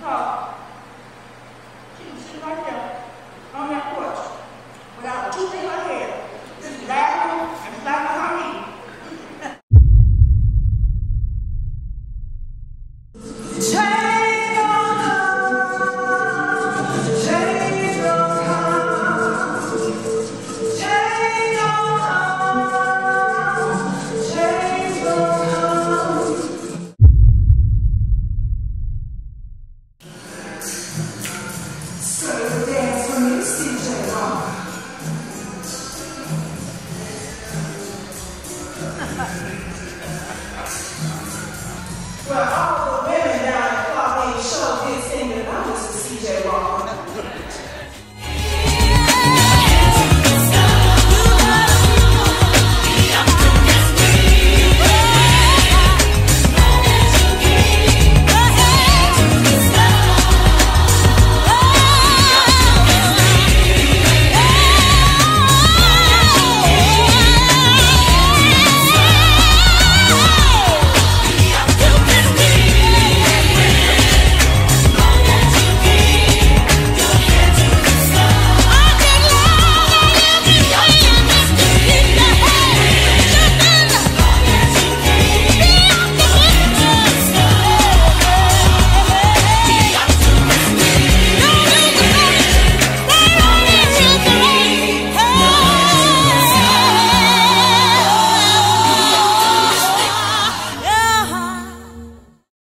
because she was sitting right there on that porch without a tooth in her head, just laughing and slapping her knee. Change.